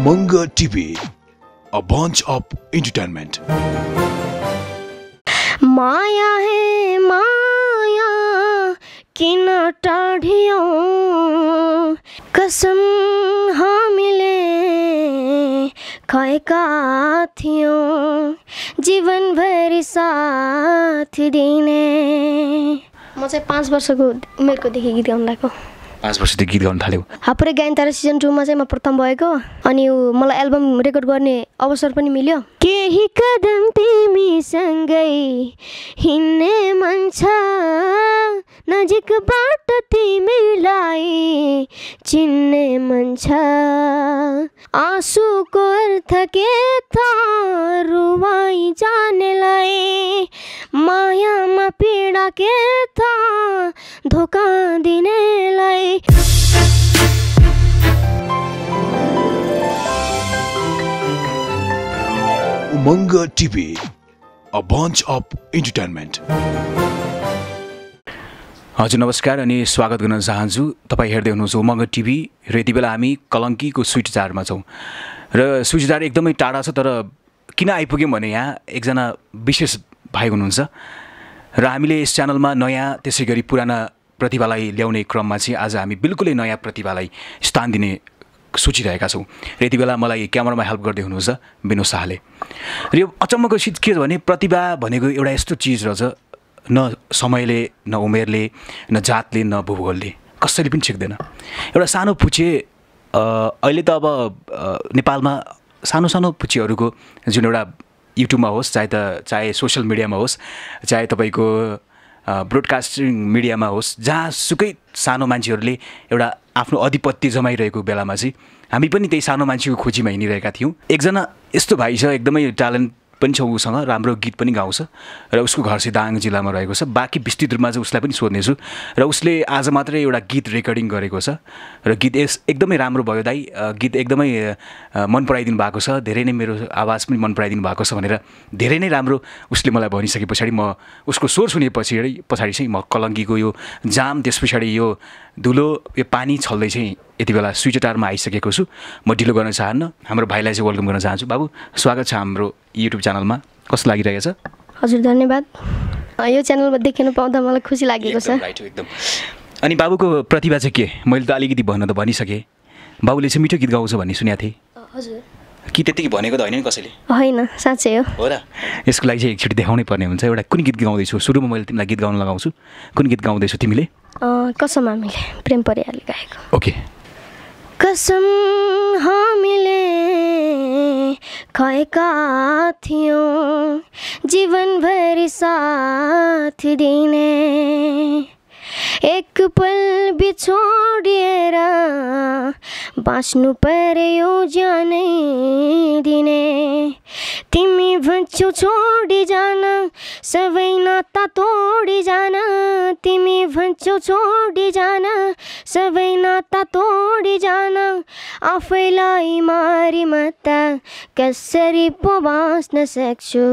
Umanga TV, a bunch of entertainment. माया है माया की न टाढ़ियों, कसम हाँ मिले खाए काथियों, जीवन भर साथ देने। मुझे 5 वर्ष को मेरे को देखी गीत गाउन लगा। 5 वर्ष देखी गीत गाउन था लेव। हाँ पूरे गायन तारा सीजन 2 में से मैं प्रथम बॉय को अन्यू मला एल्बम रिकॉर्ड करने अवसर पनी मिलियो। के ही कदम तेरी संगई हिन्ने मनछा नजिक बाट तेरी लाई चिन्ने मनछा आंसू को अर्थ के था रुवाई जाने लाए माया में पीड़ा के था धोखा देने लाए। Umanga TV, a bunch of entertainment. हजुर नमस्कार अनि स्वागत गर्न चाहन्छु। तपाईं हेर्दै हुनुहुन्छ उमंग टिभी। र यति बेला हामी कलंकीको स्वीट जारमा छौं र स्वीट जार एकदमै टाढा छ, तर किन आइपुग्यौं भने यहाँ एकजना विशेष भाइ हुनुहुन्छ र हामीले यस च्यानलमा नयाँ त्यसैगरी पुराना प्रतिभालाई ल्याउने क्रममा चाहिँ आज हामी बिल्कुलै नयाँ प्रतिभालाई स्थान दिने सोचिरहेका छौं। र यति बेला मलाई क्यामेरामा हेल्प गर्दै हुनुहुन्छ बिनोद शाहले। र यो अचम्मको चिज के भने प्रतिभा भनेको एउटा यस्तो चीज रहेछ, न समयले, न उमेरले, न जातले, न भूगोलले कसैले पनि छेक्दैन। एउटा सानो पुचे अहिले त अब नेपालमा सानो सानो पुचेहरूको जुन एउटा युट्युबमा होस्, चाहे सोशल मिडियामा होस्, चाहे तपाईको ब्रोडकास्टिङ मिडियामा होस्, जहाँ सुकै सानो मान्छेहरूले एउटा आफ्नो अधिपत्य जमाइरहेको बेलामा चाहिँ हामी पनि त्यही सानो मान्छेको खोजीमा हिँडिरहेका थियौं। एकजना यस्तो भाइ छ, एकदमै ट्यालेन्ट पनि छ, उसँग राम्रो गीत पनि गाउँछ र उसको घर चाहिँ दाङ जिल्लामा रहेको छ। बाँकी विस्तृत रूपमा चाहिँ उसलाई पनि सोध्नेछु र उसले आज मात्रै एउटा गीत रेकर्डिङ गरेको छ र गीत एकदमै राम्रो भयो। दाइ गीत एकदमै मन पराइदिनु भएको छ, धेरै नै मेरो आवाज पनि मन पराइदिनु भएको छ भनेर धेरै नै राम्रो उसले मलाई भनिसके पछाडि म उसको स्वर सुनेपछि चाहिँ म कलंकीको यो जाम, त्यस पछाडि यो धुलो, यो पानी छल्दै चाहिँ यति बेला स्विचटारमा आइसकेको छु। म ढिलो गर्न चाहन्न, हाम्रो भाइलाई चाहिँ वेलकम गर्न चाहन्छु। बाबु स्वागत छ हाम्रो युट्युब च्यानलमा, कस्तो लागिरहेको छ? हजुर धन्यवाद, यो च्यानलमा देखिन पाउँदा मलाई खुसी लागेको छ। एकदम। अनि बाबुको प्रतिभा चाहिँ के? मैले त अलिकति भन्न त भनिसकेँ, बाबुले चाहिँ मिठो गीत गाउँछ भन्ने सुनेको थिएँ। हजुर कि त्यतिकै भनेको त होइन नि कसैले? होइन साँच्चै हो र। यसको लागि चाहिँ एकचोटि देखाउनै पर्ने हुन्छ। एउटा कुन गीत गाउँदैछु? सुरुमा मैले तिमीलाई गीत गाउन लगाउँछु। कुन गीत गाउँदैछु तिमीले? कसम हामीले प्रेम परियाले गाएको। ओके। कसम हामीले खाएका थियौँ, जीवनभरि साथ दिने, एक पल बिछोडिएर बाँच्नु पर्यो जानै दिने, तिमी भन्छौ छोडी जान सबै नाता तोडी जान, तिमी भन्छौ छोडी जान सबै नाता तोडी जान, आफैलाई मारी माता कसरी पो बाँच्न सक्छु,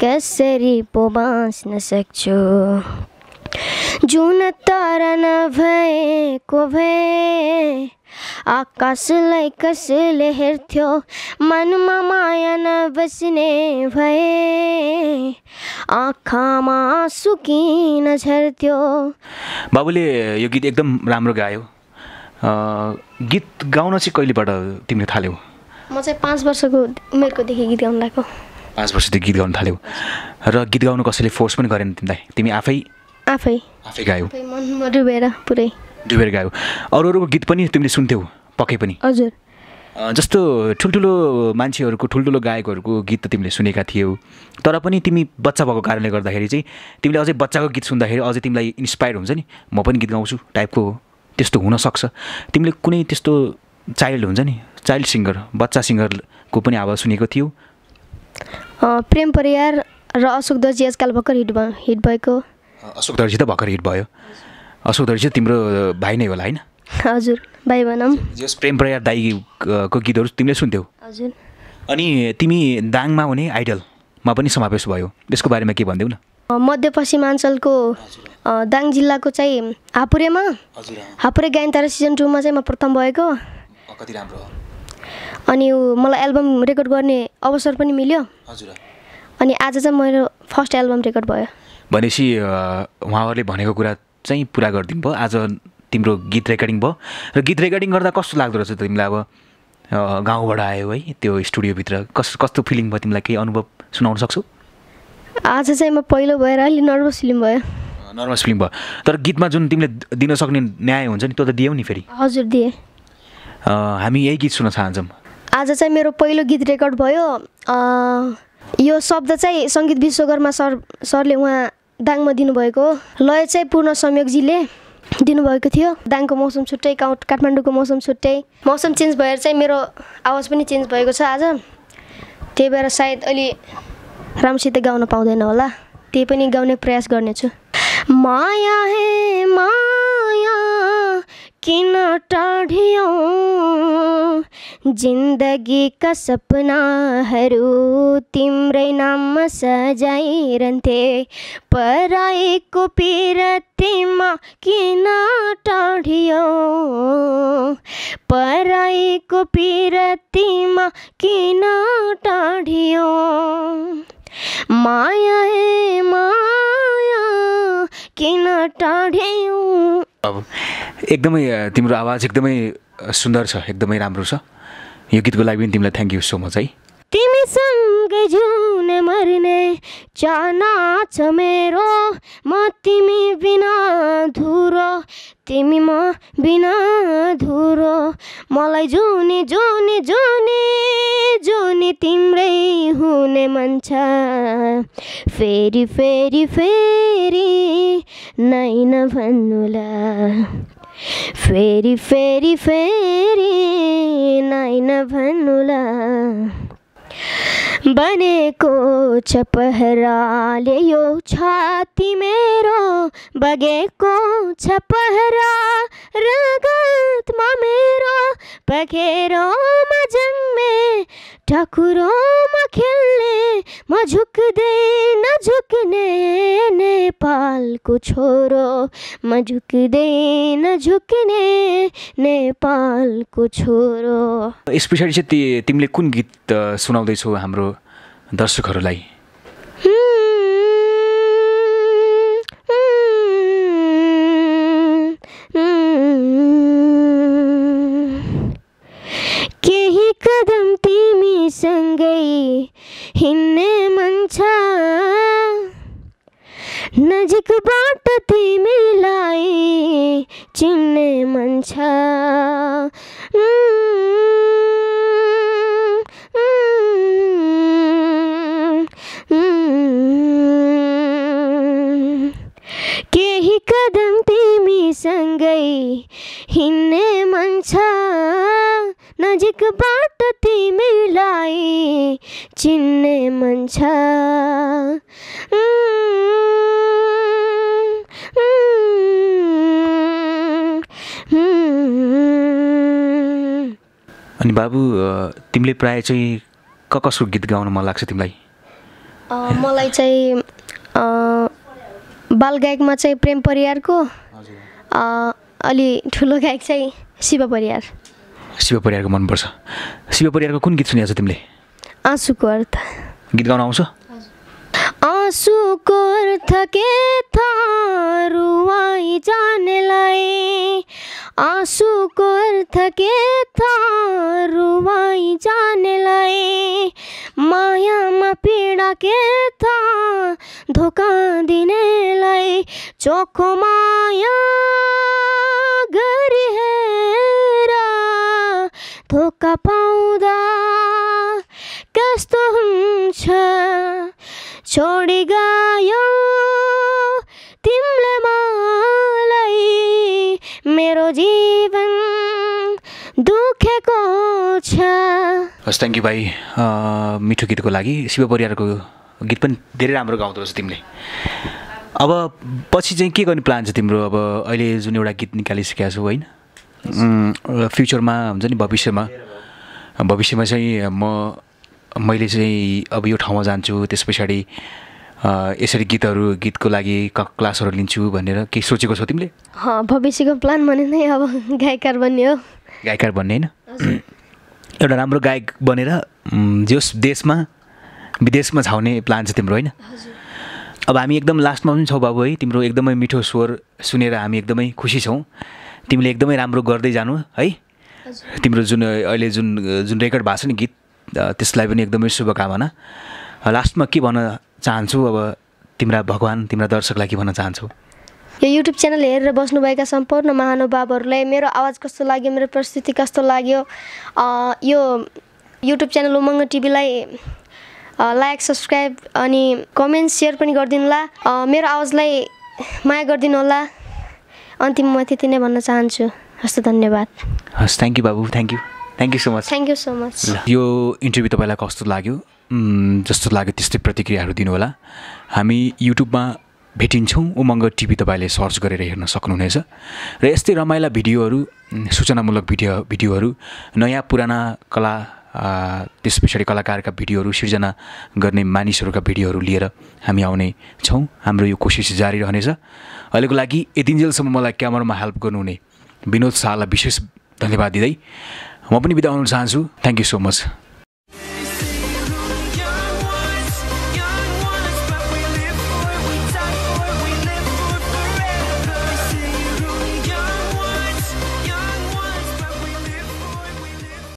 कसरी पो बाँच्न सक्छु, जुन तारा नभएको भए आकाशलाई कसले हेर्थ्यो, मनमा माया नबस्ने भए आँखामा आँसु किन झर्थ्यो। बाबुले यो गीत एकदम राम्रो गायो। गीत गाउन चाहिँ कहिलेबाट तिमीले थाल्यौ? म चाहिँ 5 वर्षको उमेरकोदेखि गीत गाउन लाग्यो। 5 वर्षदेखि गीत गाउन थाल्यौ र गीत गाउन कसैले फोर्स पनि गरेन तिमीलाई? तिमी आफै गायौ? मनमा डुबेर पुरै डुबेर गायौ। अरूको गीत पनि तिमीले सुन्थ्यौ पक्कै पनि? हजुर। जस्तो ठुल्ठुलो मान्छेहरूको, ठुल्ठुलो गायकहरूको गीत त तिमीले सुनेका थियौ, तर पनि तिमी बच्चा भएको कारणले गर्दाखेरि चाहिँ तिमीले अझै बच्चाको गीत सुन्दाखेरि अझै तिमीलाई इन्स्पायर हुन्छ नि, म पनि गीत गाउँछु टाइपको हो। त्यस्तो हुन सक्छ। तिमीले कुनै त्यस्तो चाइल्ड हुन्छ नि, चाइल्ड सिङ्गर, बच्चा सिङ्गरको पनि आवाज सुनेको थियौ? प्रेम परियार र अशोक दर्जी आजकल भर्खर हिट भएको। अशोक दर्जी त भर्खर हिट भयो। अशोक दर्जी तिम्रो भाइ नै होला हैन? हजुर भाइ भनौँ। जस प्रेम परियार दाइको गीतहरु तिमीले सुन्थ्यौ? हजुर। अनि तिमी दाङमा हुने आइडलमा पनि समावेश भयो, यसको बारेमा के भन्दैउ न? मध्यपश्चिमाञ्चलको दाङ जिल्लाको चाहिँ हापुरेमा, हजुर हापुरे गायन तारा सीजन 2 मा चाहिँ म प्रथम भएको। कति राम्रो हो। अनि मलाई एल्बम रेकर्ड गर्ने अवसर पनि मिल्यो हजुर अनि आज चाहिँ मेरो फर्स्ट एल्बम रेकर्ड भयो भनेसी उहाँहरुले भनेको कुरा चाहिँ पूरा गर्दिन भयो आज तिम्रो गीत रेकर्डिङ भयो र गीत रेकर्डिङ गर्दा कस्तो लाग्दो रहेछ तिमीलाई अब गाउँबाट आयो है त्यो स्टुडियो भित्र कस्तो कस्तो फिलिङ भयो तिमीलाई के अनुभव सुनाउन सक्छौ आज चाहिँ म पहिलो भएर अलि नर्भस फिलिङ भयो तर गीतमा जुन तिमीले दिन सक्ने न्याय हुन्छ नि त्यो त दियौ नि फेरि हजुर दिए हामी यही गीत सुन्न चाहन्छौं आज चाहिँ मेरो पहिलो गीत रेकर्ड भयो यो शब्द चाहिँ संगीत विश्वकर्मा सरले उहाँ दाङमा दिनुभएको लय चाहिँ पूर्ण संयोगजीले दिनुभएको थियो दाङको मौसम छुट्टै काठमाडौँको मौसम छुट्टै मौसम चेन्ज भएर चाहिँ मेरो आवाज पनि चेन्ज भएको छ आज त्यही भएर सायद अलि राम्रोसित गाउन पाउँदैन होला त्यही पनि गाउने प्रयास गर्नेछु माया है माया किन टाढ्यौ जिंदगी का सपना हरू तिम्रै नाम सजाइरन्थे पराएको पिरतीमा किन टाढ्यौ पराएको पिरतीमा किन टाढ्यौ माया है माया किन टाढ्यौ अब एकदमै तिम्रो आवाज एकदमै सुन्दर छ एकदमै राम्रो छ यो गीतको लागि पनि तिमीलाई थ्यांक यू सो मच है तिमी सँग जुन मर्ने चाहना छ मेरो म तिमी बिना अधुरो तिमी म बिना अधुरो मलाई जुनी जुनी जुनी जुनी तिम्रै हुने मन छ फेरि फेरि फेरि नै न भन्नुला फेरि फेरि फेरि नै न भन्नुला बनेको छ पहराले यो छाती मेरो बगेको छ पहरा रगतमा मेरो पखेरोमा जन्मे ठाकुरोमा खेल्ने म झुक्दै नझुक्ने नेपालको छोरो म झुक्दै नझुक्ने नेपालको छोरो यस पछाडी चाहिँ तिमीले कुन गीत सुनाउँदै छौ हाम्रो दर्शकहरुलाई केही कदम तिमी सँगै हिन्ने मन छ नजिकबाट तिमीलाई चिन्ने मन छ केही कदम तिमी सँगै हिन्ने मन छ नजिकबाट तिमीलाई चिन्ने मन छ अनि बाबु तिमीले प्राय चाहिँ कसको गीत गाउन मन लाग्छ तिमीलाई मलाई चाहिँ बालगायकमा चाहिँ प्रेम परियारको अलि ठुलो गायक चाहिँ शिव परियारको मन पर्छ शिव परियारको कुन गीत सुनेछ तिमीले आँसुको अर्थ गीत गाउन आउँछ आँसुको अर्थ के था रुवाई जानेलाई आँसुको अर्थ के था रुवाई जानेलाई मायामा पीडा के था धोका दिनेलाई चोखो माया गरी हेर धोका पाउँदा कस्तो हुन्छ छोडी गयो तिमीले मलाई मेरो जीवन दुखेको छ हस् थ्यांक यू भाइ मिठो गीतको लागि शिव परियारको गीत पनि धेरै राम्रो गाउँदो रहेछ तिमीले अब पछि चाहिँ के गर्ने प्लान छ तिम्रो अब अहिले जुन एउटा गीत निकालिसकेका छौ हैन फ्युचरमा हुन्छ नि भविष्यमा चाहिँ मैले चाहिँ अब यो ठाउँमा जान्छु त्यसपछि यसरी गीतको लागि क्लासहरु लिन्छु भनेर के सोचेको छौ तिमीले भविष्यको प्लान भने नै अब गायककार बन्ने हो गायककार बन्ने हैन एउटा राम्रो गायक बनेर जस देशमा विदेशमा छाउने प्लान छ तिम्रो हैन? अब हामी एकदम लास्टमा पनि छौ बाबु है, तिम्रो एकदमै मिठो स्वर सुनेर हामी एकदमै खुसी छौ। तिमीले एकदमै राम्रो गर्दै जानु है। तिम्रो जुन अहिले जुन जुन रेकर्ड भएको छ नि गीत त्यसलाई पनि एकदमै शुभकामना। लास्टमा के भन्न चाहन्छु अब तिम्रा भगवान तिम्रा दर्शकलाई के भन्न चाहन्छु? यो युट्युब च्यानल हेरेर बस्नुभएका सम्पूर्ण महानुभावहरुलाई मेरो आवाज कस्तो लाग्यो, मेरो प्रस्तुति कस्तो लाग्यो, यो युट्युब च्यानल उमङ्ग टिभीलाई लाइक सब्स्क्राइब अनि कमेन्ट शेयर पनि गर्दिनुला। मेरो आवाजलाई माया गर्दिनुला। अन्तिममा त्यति नै भन्न चाहन्छु। हस् धन्यवाद। हस् थ्यांक यू बाबु, thank you, thank you so much, thank you so much. यो इन्टरभ्यू तपाईलाई कस्तो लाग्यो, जस्तो लाग्यो त्यस्तै प्रतिक्रियाहरु दिनु होला। हामी युट्युबमा भेटिन्छौं, उमङ्ग टिभी तपाईले सर्च गरेर हेर्न सक्नुहुनेछ र यस्तै रमाइला भिडियोहरु, सूचनामूलक भिडियोहरु, नयाँ पुराना कला त्यसपछि कलाकारका भिडियोहरु, सृजना गर्ने मानिसहरुका भिडियोहरु लिएर हामी आउने छौं। हाम्रो यो कोशिश जारी रहनेछ। अहिलेको लागि यतिन्जेलसम्म मलाई क्यामेरामा हेल्प गर्नुहुने बिनोद शाहलाई विशेष धन्यवाद दिदै म पनि बिदा हुन चाहन्छु। Thank you so much.